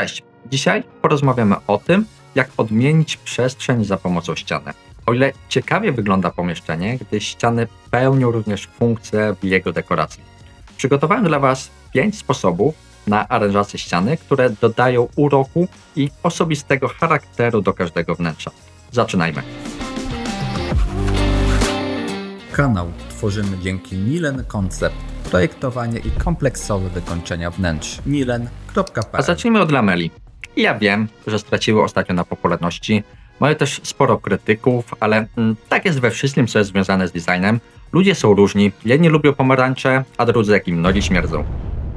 Cześć! Dzisiaj porozmawiamy o tym, jak odmienić przestrzeń za pomocą ściany. O ile ciekawie wygląda pomieszczenie, gdy ściany pełnią również funkcję w jego dekoracji. Przygotowałem dla Was 5 sposobów na aranżację ściany, które dodają uroku i osobistego charakteru do każdego wnętrza. Zaczynajmy! Kanał tworzymy dzięki Nilen Concept, projektowanie i kompleksowe wykończenia wnętrz. Nilen.pl. A zacznijmy od lameli. Ja wiem, że straciły ostatnio na popularności. Mają też sporo krytyków, ale tak jest we wszystkim, co jest związane z designem. Ludzie są różni, jedni lubią pomarańcze, a drudzy jak im nogi śmierdzą.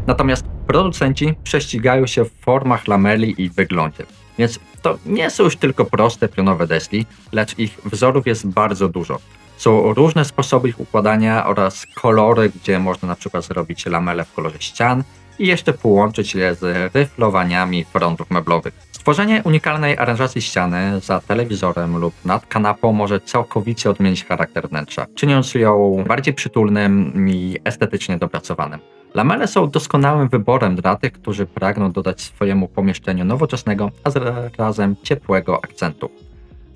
Natomiast producenci prześcigają się w formach lameli i wyglądzie. Więc to nie są już tylko proste pionowe deski, lecz ich wzorów jest bardzo dużo. Są różne sposoby ich układania oraz kolory, gdzie można na przykład zrobić lamelę w kolorze ścian i jeszcze połączyć je z ryflowaniami frontów meblowych. Stworzenie unikalnej aranżacji ściany za telewizorem lub nad kanapą może całkowicie odmienić charakter wnętrza, czyniąc ją bardziej przytulnym i estetycznie dopracowanym. Lamele są doskonałym wyborem dla tych, którzy pragną dodać swojemu pomieszczeniu nowoczesnego, a zarazem ciepłego akcentu.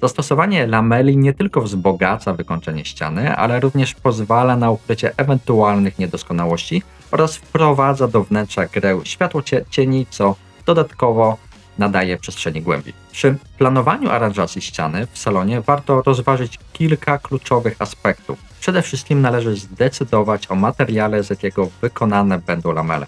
Zastosowanie lameli nie tylko wzbogaca wykończenie ściany, ale również pozwala na ukrycie ewentualnych niedoskonałości oraz wprowadza do wnętrza grę światło cieni, co dodatkowo nadaje przestrzeni głębi. Przy planowaniu aranżacji ściany w salonie warto rozważyć kilka kluczowych aspektów. Przede wszystkim należy zdecydować o materiale, z jakiego wykonane będą lamele.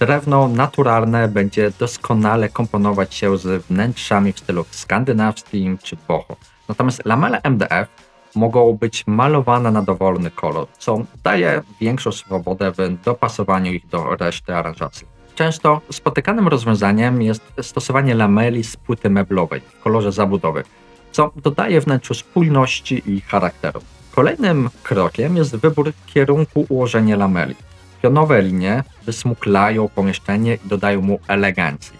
Drewno naturalne będzie doskonale komponować się z wnętrzami w stylu skandynawskim czy boho. Natomiast lamele MDF mogą być malowane na dowolny kolor, co daje większą swobodę w dopasowaniu ich do reszty aranżacji. Często spotykanym rozwiązaniem jest stosowanie lameli z płyty meblowej w kolorze zabudowy, co dodaje wnętrzu spójności i charakteru. Kolejnym krokiem jest wybór kierunku ułożenia lameli. Pionowe linie wysmuklają pomieszczenie i dodają mu elegancji,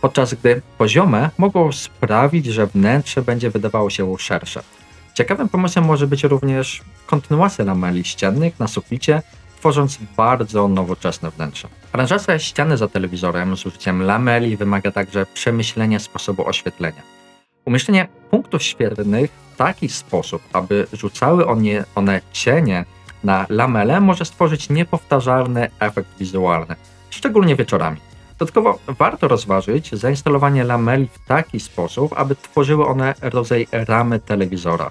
podczas gdy poziome mogą sprawić, że wnętrze będzie wydawało się szersze. Ciekawym pomysłem może być również kontynuacja lameli ściennych na suficie, tworząc bardzo nowoczesne wnętrze. Aranżacja ściany za telewizorem z użyciem lameli wymaga także przemyślenia sposobu oświetlenia. Umieszczenie punktów świetlnych w taki sposób, aby rzucały one cienie na lamelę, może stworzyć niepowtarzalny efekt wizualny, szczególnie wieczorami. Dodatkowo warto rozważyć zainstalowanie lameli w taki sposób, aby tworzyły one rodzaj ramy telewizora.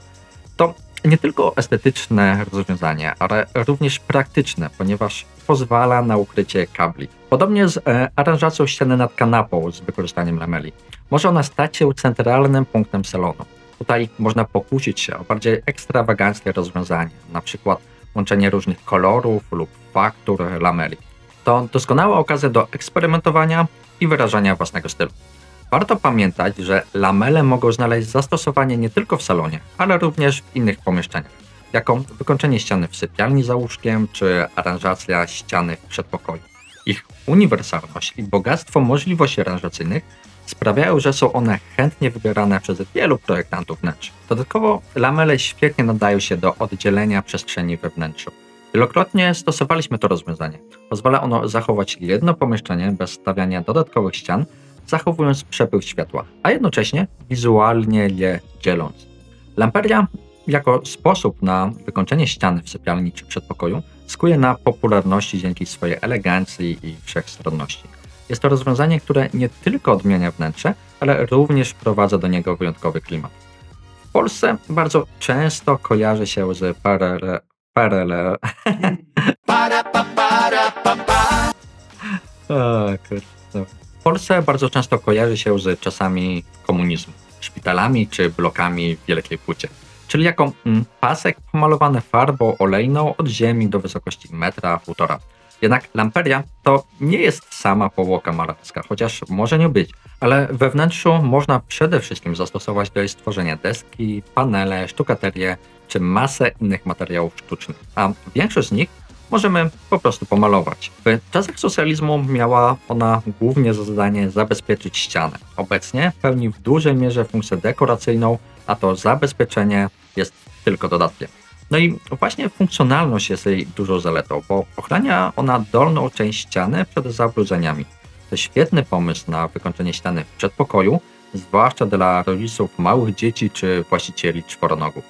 To nie tylko estetyczne rozwiązanie, ale również praktyczne, ponieważ pozwala na ukrycie kabli. Podobnie z aranżacją ściany nad kanapą z wykorzystaniem lameli. Może ona stać się centralnym punktem salonu. Tutaj można pokusić się o bardziej ekstrawaganckie rozwiązanie, np. łączenie różnych kolorów lub faktur lameli. To doskonała okazja do eksperymentowania i wyrażania własnego stylu. Warto pamiętać, że lamele mogą znaleźć zastosowanie nie tylko w salonie, ale również w innych pomieszczeniach, jako wykończenie ściany w sypialni za łóżkiem czy aranżacja ściany w przedpokoju. Ich uniwersalność i bogactwo możliwości aranżacyjnych sprawiają, że są one chętnie wybierane przez wielu projektantów wnętrz. Dodatkowo lamele świetnie nadają się do oddzielenia przestrzeni we wnętrzu. Wielokrotnie stosowaliśmy to rozwiązanie. Pozwala ono zachować jedno pomieszczenie bez stawiania dodatkowych ścian, zachowując przepływ światła, a jednocześnie wizualnie je dzieląc. Lamperia jako sposób na wykończenie ściany w sypialni czy przedpokoju zyskuje na popularności dzięki swojej elegancji i wszechstronności. Jest to rozwiązanie, które nie tylko odmienia wnętrze, ale również wprowadza do niego wyjątkowy klimat. W Polsce bardzo często kojarzy się z czasami komunizmu, szpitalami czy blokami w Wielkiej Płycie, czyli jako pasek pomalowany farbą olejną od ziemi do wysokości 1,5 metra. Jednak lamperia to nie jest sama powłoka malarska, chociaż może nią być, ale we wnętrzu można przede wszystkim zastosować do jej stworzenia deski, panele, sztukaterię czy masę innych materiałów sztucznych, a większość z nich możemy po prostu pomalować. W czasach socjalizmu miała ona głównie za zadanie zabezpieczyć ścianę. Obecnie pełni w dużej mierze funkcję dekoracyjną, a to zabezpieczenie jest tylko dodatkiem. No i właśnie funkcjonalność jest jej dużą zaletą, bo ochrania ona dolną część ściany przed zabrudzeniami. To świetny pomysł na wykończenie ściany w przedpokoju, zwłaszcza dla rodziców małych dzieci czy właścicieli czworonogów.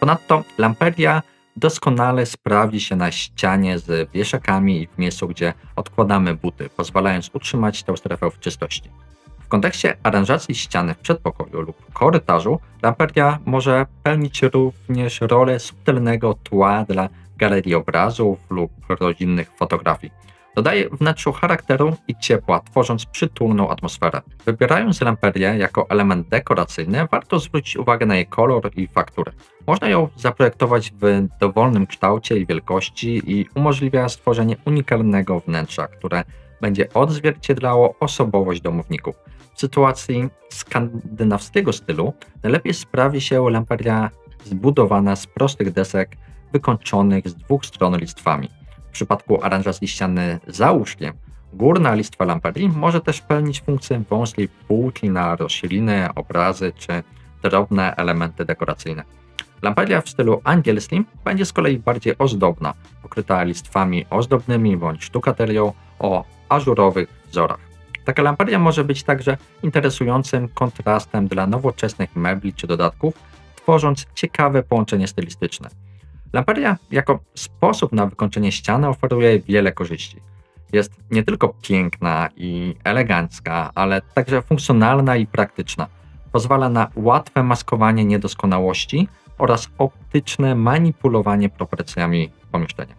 Ponadto lamperia doskonale sprawdzi się na ścianie z wieszakami i w miejscu, gdzie odkładamy buty, pozwalając utrzymać tę strefę w czystości. W kontekście aranżacji ściany w przedpokoju lub korytarzu lamperia może pełnić również rolę subtelnego tła dla galerii obrazów lub rodzinnych fotografii. Dodaje wnętrzu charakteru i ciepła, tworząc przytulną atmosferę. Wybierając lamperię jako element dekoracyjny, warto zwrócić uwagę na jej kolor i fakturę. Można ją zaprojektować w dowolnym kształcie i wielkości i umożliwia stworzenie unikalnego wnętrza, które będzie odzwierciedlało osobowość domowników. W sytuacji skandynawskiego stylu najlepiej sprawi się lamperia zbudowana z prostych desek wykończonych z dwóch stron listwami. W przypadku aranżacji ściany za łóżkiem, górna listwa lamperii może też pełnić funkcję wąskiej półki na rośliny, obrazy czy drobne elementy dekoracyjne. Lamperia w stylu angielskim będzie z kolei bardziej ozdobna, pokryta listwami ozdobnymi bądź sztukaterią o ażurowych wzorach. Taka lamperia może być także interesującym kontrastem dla nowoczesnych mebli czy dodatków, tworząc ciekawe połączenie stylistyczne. Lamperia jako sposób na wykończenie ściany oferuje wiele korzyści. Jest nie tylko piękna i elegancka, ale także funkcjonalna i praktyczna. Pozwala na łatwe maskowanie niedoskonałości oraz optyczne manipulowanie proporcjami pomieszczenia.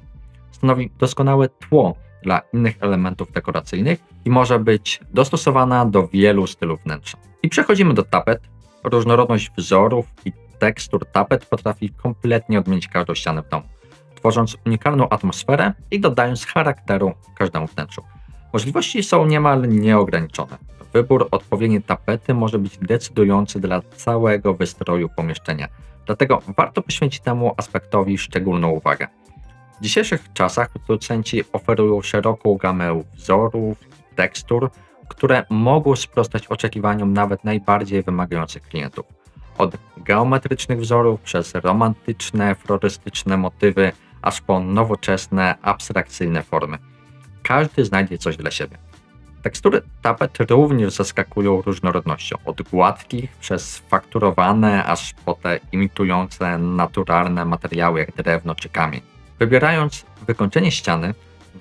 Stanowi doskonałe tło dla innych elementów dekoracyjnych i może być dostosowana do wielu stylów wnętrza. I przechodzimy do tapet. Różnorodność wzorów i tekstur tapet potrafi kompletnie odmienić każdą ścianę w domu, tworząc unikalną atmosferę i dodając charakteru każdemu wnętrzu. Możliwości są niemal nieograniczone. Wybór odpowiedniej tapety może być decydujący dla całego wystroju pomieszczenia, dlatego warto poświęcić temu aspektowi szczególną uwagę. W dzisiejszych czasach producenci oferują szeroką gamę wzorów, tekstur, które mogą sprostać oczekiwaniom nawet najbardziej wymagających klientów. Od geometrycznych wzorów przez romantyczne, florystyczne motywy, aż po nowoczesne, abstrakcyjne formy. Każdy znajdzie coś dla siebie. Tekstury tapet również zaskakują różnorodnością. Od gładkich, przez fakturowane, aż po te imitujące naturalne materiały jak drewno czy kamień. Wybierając wykończenie ściany,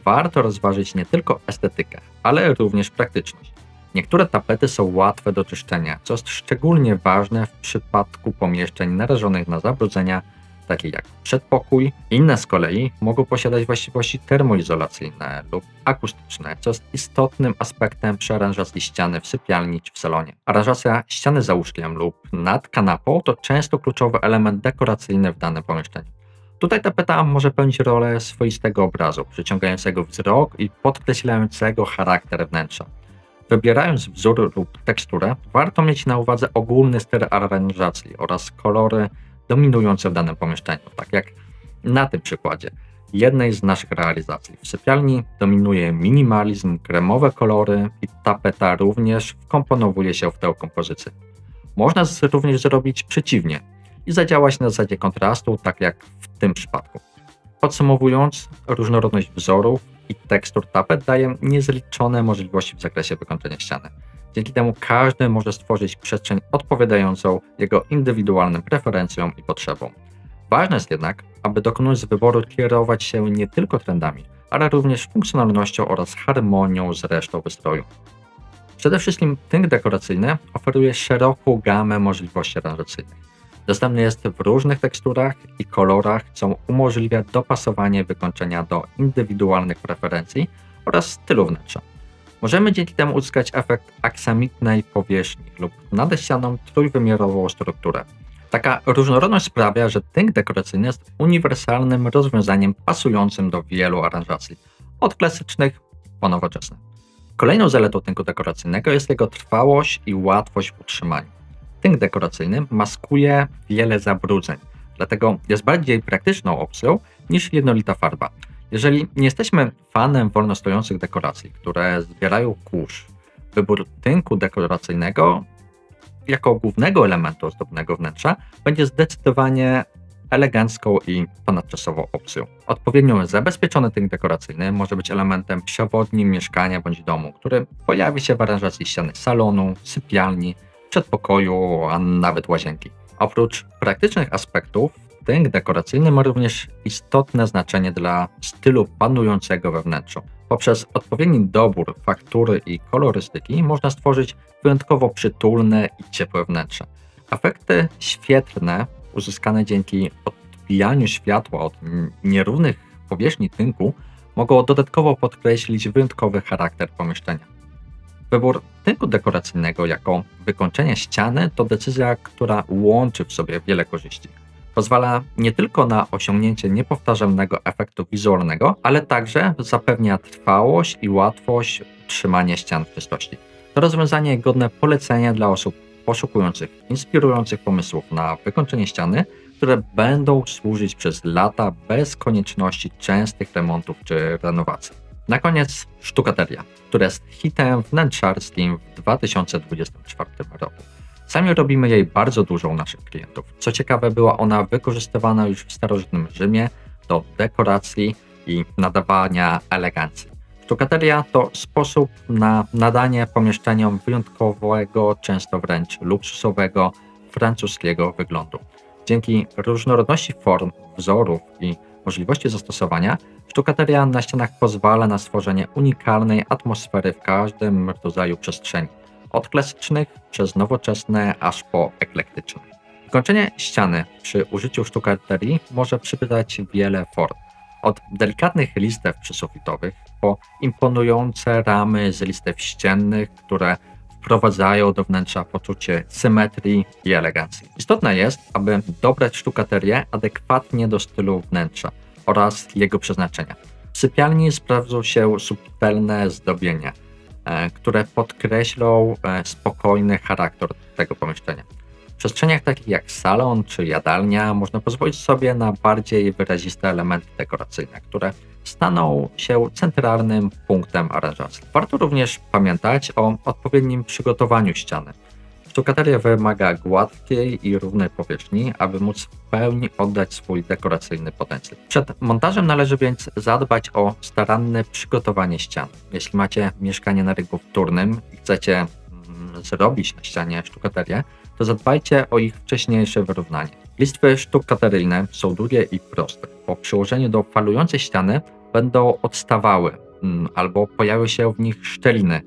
warto rozważyć nie tylko estetykę, ale również praktyczność. Niektóre tapety są łatwe do czyszczenia, co jest szczególnie ważne w przypadku pomieszczeń narażonych na zabrudzenia, takie jak przedpokój. Inne z kolei mogą posiadać właściwości termoizolacyjne lub akustyczne, co jest istotnym aspektem przy aranżacji ściany w sypialni czy w salonie. Aranżacja ściany za łóżkiem lub nad kanapą to często kluczowy element dekoracyjny w danym pomieszczeniu. Tutaj tapeta może pełnić rolę swoistego obrazu, przyciągającego wzrok i podkreślającego charakter wnętrza. Wybierając wzór lub teksturę, warto mieć na uwadze ogólny styl aranżacji oraz kolory dominujące w danym pomieszczeniu, tak jak na tym przykładzie jednej z naszych realizacji. W sypialni dominuje minimalizm, kremowe kolory i tapeta również wkomponowuje się w tę kompozycję. Można również zrobić przeciwnie i zadziałać na zasadzie kontrastu, tak jak w tym przypadku. Podsumowując, różnorodność wzorów i tekstur tapet daje niezliczone możliwości w zakresie wykończenia ściany. Dzięki temu każdy może stworzyć przestrzeń odpowiadającą jego indywidualnym preferencjom i potrzebom. Ważne jest jednak, aby dokonując wyboru kierować się nie tylko trendami, ale również funkcjonalnością oraz harmonią z resztą wystroju. Przede wszystkim tynk dekoracyjny oferuje szeroką gamę możliwości aranżacyjnych. Dostępny jest w różnych teksturach i kolorach, co umożliwia dopasowanie wykończenia do indywidualnych preferencji oraz stylu wnętrza. Możemy dzięki temu uzyskać efekt aksamitnej powierzchni lub nad ścianą trójwymiarową strukturę. Taka różnorodność sprawia, że tynk dekoracyjny jest uniwersalnym rozwiązaniem pasującym do wielu aranżacji, od klasycznych po nowoczesne. Kolejną zaletą tynku dekoracyjnego jest jego trwałość i łatwość w utrzymaniu. Tynk dekoracyjny maskuje wiele zabrudzeń, dlatego jest bardziej praktyczną opcją niż jednolita farba. Jeżeli nie jesteśmy fanem wolno stojących dekoracji, które zbierają kurz, wybór tynku dekoracyjnego jako głównego elementu ozdobnego wnętrza będzie zdecydowanie elegancką i ponadczasową opcją. Odpowiednio zabezpieczony tynk dekoracyjny może być elementem przewodnim mieszkania bądź domu, który pojawi się w aranżacji ściany salonu, sypialni, przedpokoju, a nawet łazienki. Oprócz praktycznych aspektów, tynk dekoracyjny ma również istotne znaczenie dla stylu panującego we wnętrzu. Poprzez odpowiedni dobór faktury i kolorystyki można stworzyć wyjątkowo przytulne i ciepłe wnętrze. Efekty świetlne uzyskane dzięki odbijaniu światła od nierównych powierzchni tynku mogą dodatkowo podkreślić wyjątkowy charakter pomieszczenia. Wybór tynku dekoracyjnego jako wykończenie ściany to decyzja, która łączy w sobie wiele korzyści. Pozwala nie tylko na osiągnięcie niepowtarzalnego efektu wizualnego, ale także zapewnia trwałość i łatwość utrzymania ścian w czystości. To rozwiązanie godne polecenia dla osób poszukujących inspirujących pomysłów na wykończenie ściany, które będą służyć przez lata bez konieczności częstych remontów czy renowacji. Na koniec sztukateria, która jest hitem wnętrzarskim w 2024 roku. Sami robimy jej bardzo dużo u naszych klientów. Co ciekawe, była ona wykorzystywana już w starożytnym Rzymie do dekoracji i nadawania elegancji. Sztukateria to sposób na nadanie pomieszczeniom wyjątkowego, często wręcz luksusowego, francuskiego wyglądu. Dzięki różnorodności form, wzorów i możliwości zastosowania, sztukateria na ścianach pozwala na stworzenie unikalnej atmosfery w każdym rodzaju przestrzeni, od klasycznych przez nowoczesne aż po eklektyczne. Wykończenie ściany przy użyciu sztukaterii może przybrać wiele form, od delikatnych listew przysufitowych po imponujące ramy z listew ściennych, które wprowadzają do wnętrza poczucie symetrii i elegancji. Istotne jest, aby dobrać sztukaterię adekwatnie do stylu wnętrza oraz jego przeznaczenia. W sypialni sprawdzą się subtelne zdobienia, które podkreślą spokojny charakter tego pomieszczenia. W przestrzeniach takich jak salon czy jadalnia można pozwolić sobie na bardziej wyraziste elementy dekoracyjne, które staną się centralnym punktem aranżacji. Warto również pamiętać o odpowiednim przygotowaniu ściany. Sztukateria wymaga gładkiej i równej powierzchni, aby móc w pełni oddać swój dekoracyjny potencjał. Przed montażem należy więc zadbać o staranne przygotowanie ścian. Jeśli macie mieszkanie na rynku wtórnym i chcecie zrobić na ścianie sztukaterię, to zadbajcie o ich wcześniejsze wyrównanie. Listwy sztukateryjne są długie i proste. Po przyłożeniu do falującej ściany będą odstawały albo pojawią się w nich szczeliny.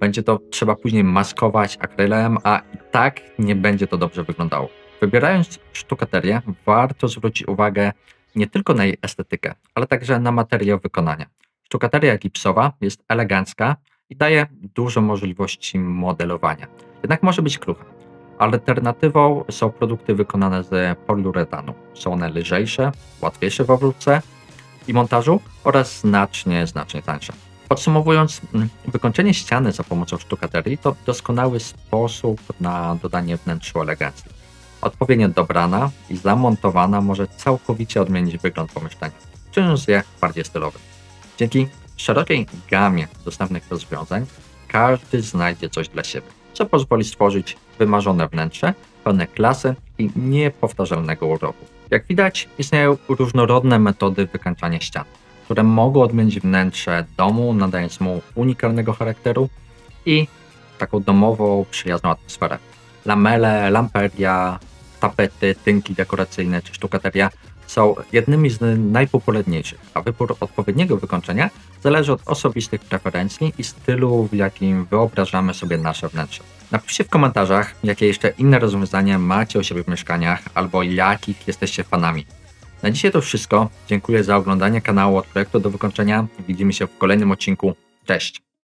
Będzie to trzeba później maskować akrylem, a i tak nie będzie to dobrze wyglądało. Wybierając sztukaterię, warto zwrócić uwagę nie tylko na jej estetykę, ale także na materiał wykonania. Sztukateria gipsowa jest elegancka i daje dużo możliwości modelowania, jednak może być krucha. Alternatywą są produkty wykonane z poliuretanu. Są one lżejsze, łatwiejsze w obróbce i montażu oraz znacznie tańsze. Podsumowując, wykończenie ściany za pomocą sztukaterii to doskonały sposób na dodanie wnętrzu elegancji. Odpowiednio dobrana i zamontowana może całkowicie odmienić wygląd pomieszczenia, czyniąc je bardziej stylowe. Dzięki szerokiej gamie dostępnych rozwiązań każdy znajdzie coś dla siebie, co pozwoli stworzyć wymarzone wnętrze, pełne klasy i niepowtarzalnego uroku. Jak widać, istnieją różnorodne metody wykańczania ścian, które mogą odmienić wnętrze domu, nadając mu unikalnego charakteru i taką domową, przyjazną atmosferę. Lamele, lamperia, tapety, tynki dekoracyjne czy sztukateria są jednymi z najpopularniejszych, a wybór odpowiedniego wykończenia zależy od osobistych preferencji i stylu, w jakim wyobrażamy sobie nasze wnętrze. Napiszcie w komentarzach, jakie jeszcze inne rozwiązania macie u siebie w mieszkaniach albo jakich jesteście fanami. Na dzisiaj to wszystko. Dziękuję za oglądanie kanału Od Projektu do Wykończenia. Widzimy się w kolejnym odcinku. Cześć!